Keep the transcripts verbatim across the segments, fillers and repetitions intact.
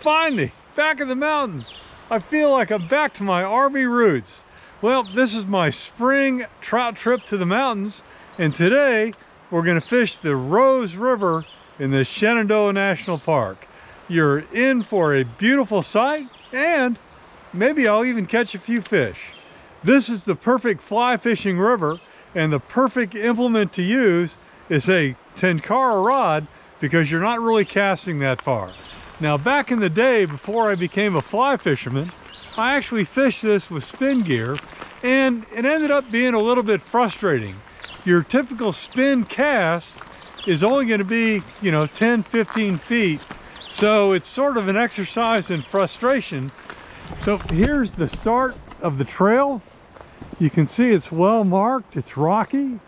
Finally, back in the mountains. I feel like I'm back to my Army roots. Well, this is my spring trout trip to the mountains, and today we're gonna fish the Rose River in the Shenandoah National Park. You're in for a beautiful sight, and maybe I'll even catch a few fish. This is the perfect fly fishing river, and the perfect implement to use is a tenkara rod because you're not really casting that far. Now, back in the day, before I became a fly fisherman, I actually fished this with spin gear, and it ended up being a little bit frustrating. Your typical spin cast is only going to be, you know, ten, fifteen feet. So it's sort of an exercise in frustration. So here's the start of the trail. You can see it's well marked, it's rocky.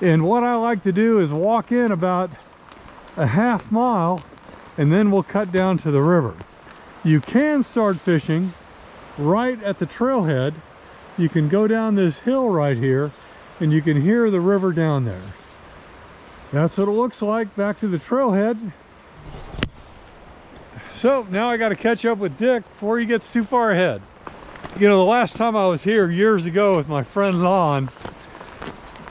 And what I like to do is walk in about a half mile, and then we'll cut down to the river. You can start fishing right at the trailhead. You can go down this hill right here, and you can hear the river down there. That's what it looks like back to the trailhead. So now I got to catch up with Dick before he gets too far ahead. You know, the last time I was here years ago with my friend Lon,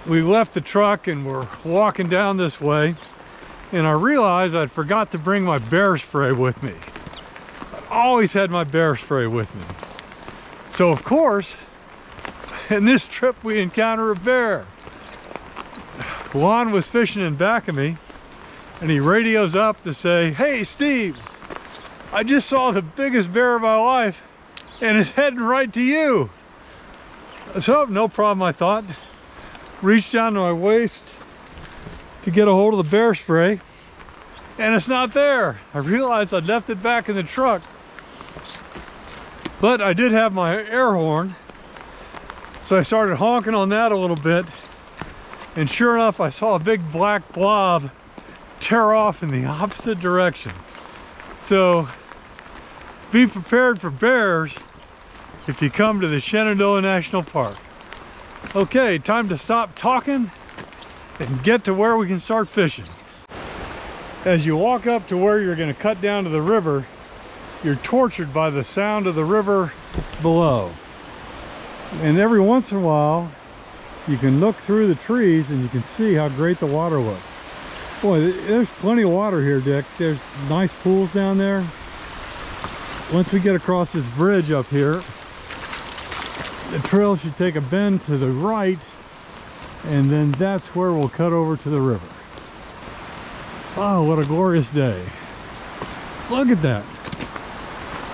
we left the truck and we're walking down this way, and I realized I'd forgot to bring my bear spray with me. I always had my bear spray with me. So of course, in this trip we encounter a bear. Juan was fishing in back of me, and he radios up to say, "Hey Steve, I just saw the biggest bear of my life, and it's heading right to you." So no problem, I thought. Reached down to my waist to get a hold of the bear spray, and it's not there. I realized I'd left it back in the truck, but I did have my air horn, so I started honking on that a little bit, and sure enough I saw a big black blob tear off in the opposite direction. So be prepared for bears if you come to the Shenandoah National Park. Okay, time to stop talking and get to where we can start fishing. As you walk up to where you're going to cut down to the river, you're tortured by the sound of the river below. And every once in a while, you can look through the trees and you can see how great the water looks. Boy, there's plenty of water here, Dick. There's nice pools down there. Once we get across this bridge up here, the trail should take a bend to the right, and then that's where we'll cut over to the river. Oh, what a glorious day. Look at that.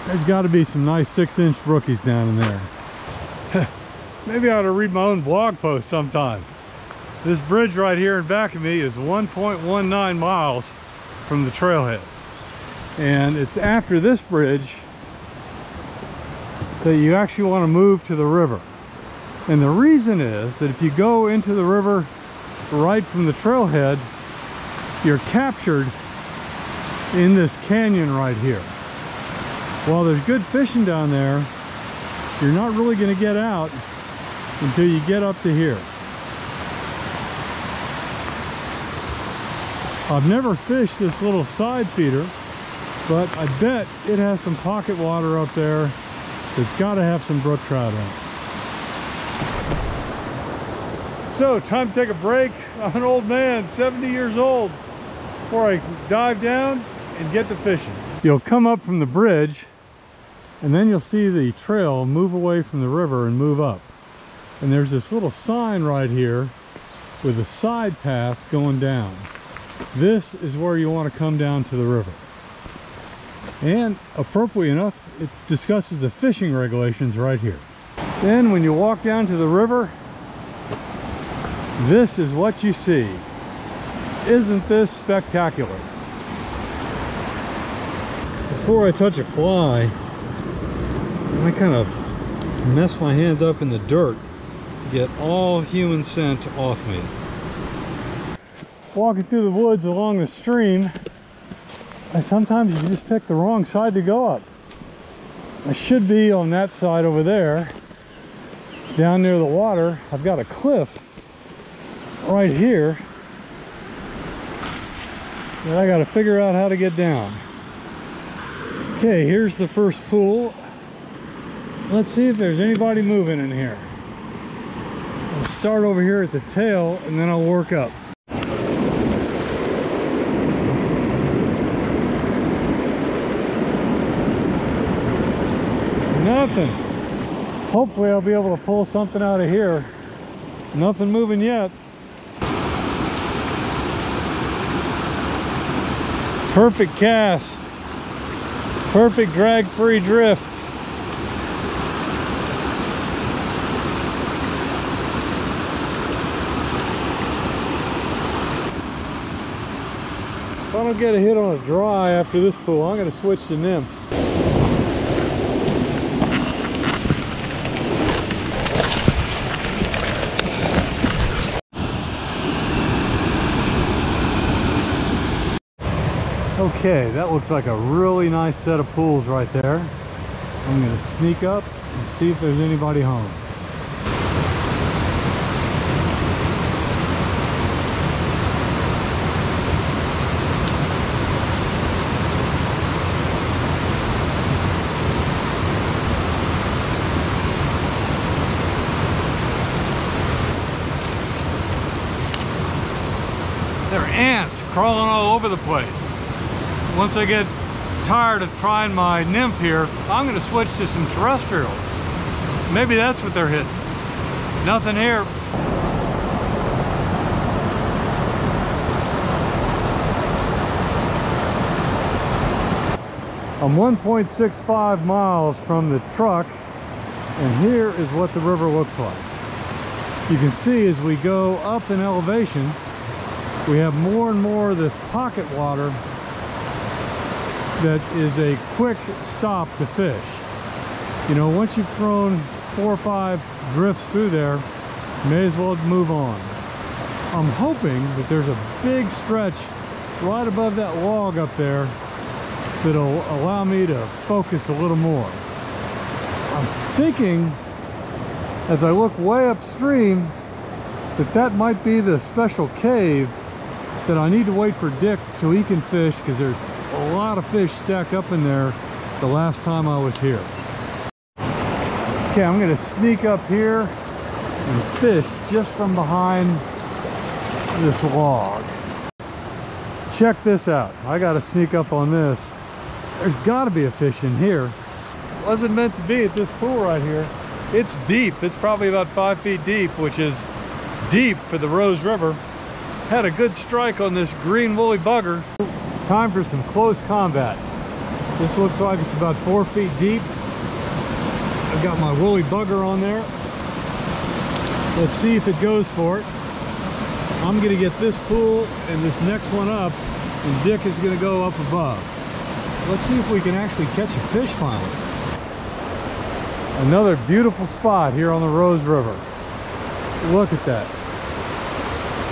There's got to be some nice six inch brookies down in there. Maybe I ought to read my own blog post sometime. This bridge right here in back of me is one point one nine miles from the trailhead, and it's after this bridge that you actually want to move to the river. And the reason is that if you go into the river right from the trailhead, you're captured in this canyon right here. While there's good fishing down there, you're not really going to get out until you get up to here. I've never fished this little side feeder, but I bet it has some pocket water up there. It's got to have some brook trout in it. So, time to take a break. I'm an old man, seventy years old, before I dive down and get to fishing. You'll come up from the bridge, and then you'll see the trail move away from the river and move up. And there's this little sign right here with a side path going down. This is where you want to come down to the river. And appropriately enough, it discusses the fishing regulations right here. Then when you walk down to the river, this is what you see. Isn't this spectacular? Before I touch a fly, I kind of mess my hands up in the dirt to get all human scent off me. Walking through the woods along the stream, I sometimes you just pick the wrong side to go up. I should be on that side over there, down near the water. I've got a cliff right here that I got to figure out how to get down. Okay, here's the first pool. Let's see if there's anybody moving in here. I'll start over here at the tail and then I'll work up. Nothing. Hopefully I'll be able to pull something out of here. Nothing moving yet. Perfect cast. Perfect drag-free drift. If I don't get a hit on a dry after this pool, I'm going to switch to nymphs. Okay, that looks like a really nice set of pools right there. I'm going to sneak up and see if there's anybody home. There are ants crawling all over the place. Once I get tired of trying my nymph here, I'm going to switch to some terrestrials. Maybe that's what they're hitting. Nothing here. I'm one point six five miles from the truck, and here is what the river looks like. You can see as we go up in elevation, we have more and more of this pocket water that is a quick stop to fish. You know, once you've thrown four or five drifts through there, may as well move on. I'm hoping that there's a big stretch right above that log up there that'll allow me to focus a little more. I'm thinking, as I look way upstream, that that might be the special cave that I need to wait for Dick so he can fish, because there's a lot of fish stacked up in there the last time I was here. Okay, I'm going to sneak up here and fish just from behind this log. Check this out. I got to sneak up on this. There's got to be a fish in here. It wasn't meant to be at this pool right here. It's deep. It's probably about five feet deep, which is deep for the Rose River. Had a good strike on this green woolly bugger. Time for some close combat. This looks like it's about four feet deep. I've got my woolly bugger on there. Let's see if it goes for it. I'm gonna get this pool and this next one up, and Dick is gonna go up above. Let's see if we can actually catch a fish finally. Another beautiful spot here on the Rose River. Look at that.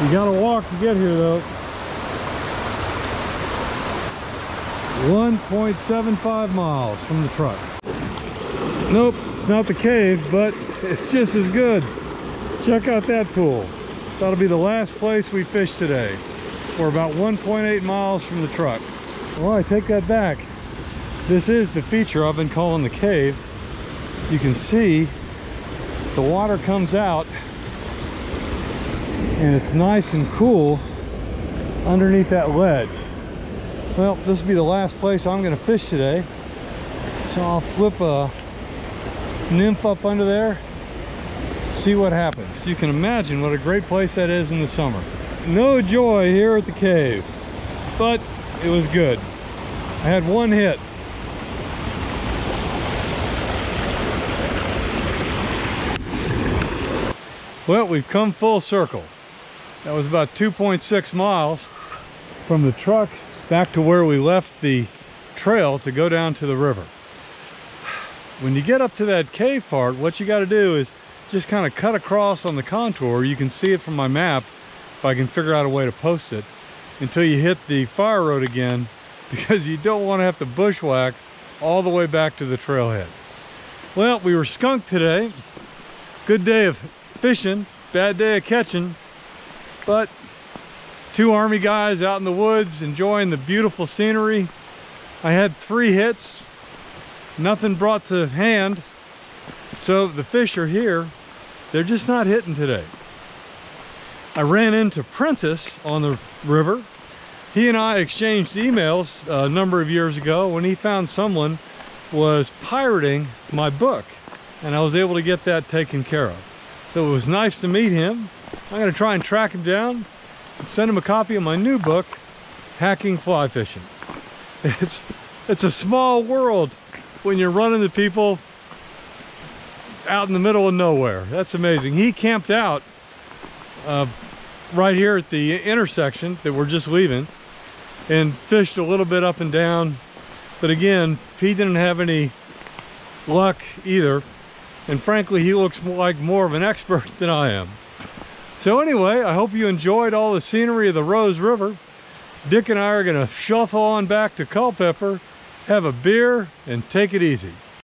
You gotta walk to get here though. one point seven five miles from the truck. Nope, it's not the cave, but it's just as good. Check out that pool. That'll be the last place we fish today. We're about one point eight miles from the truck. Well, I take that back. This is the feature I've been calling the cave. You can see the water comes out and it's nice and cool underneath that ledge. Well, this will be the last place I'm going to fish today, so I'll flip a nymph up under there, see what happens. You can imagine what a great place that is in the summer. No joy here at the cave, but it was good. I had one hit. Well, we've come full circle. That was about two point six miles from the truck back to where we left the trail to go down to the river. When you get up to that cave part, what you got to do is just kind of cut across on the contour. You can see it from my map if I can figure out a way to post it, until you hit the fire road again, because you don't want to have to bushwhack all the way back to the trailhead. Well, we were skunked today. Good day of fishing, bad day of catching, but two Army guys out in the woods enjoying the beautiful scenery. I had three hits, nothing brought to hand. So the fish are here. They're just not hitting today. I ran into Prentice on the river. He and I exchanged emails a number of years ago when he found someone was pirating my book, and I was able to get that taken care of. So it was nice to meet him. I'm gonna try and track him down and send him a copy of my new book, Hacking Fly Fishing. It's, it's a small world when you're running to people out in the middle of nowhere. That's amazing. He camped out uh, right here at the intersection that we're just leaving and fished a little bit up and down. But again, he didn't have any luck either. And frankly, he looks like more of an expert than I am. So anyway, I hope you enjoyed all the scenery of the Rose River. Dick and I are gonna shuffle on back to Culpeper, have a beer, and take it easy.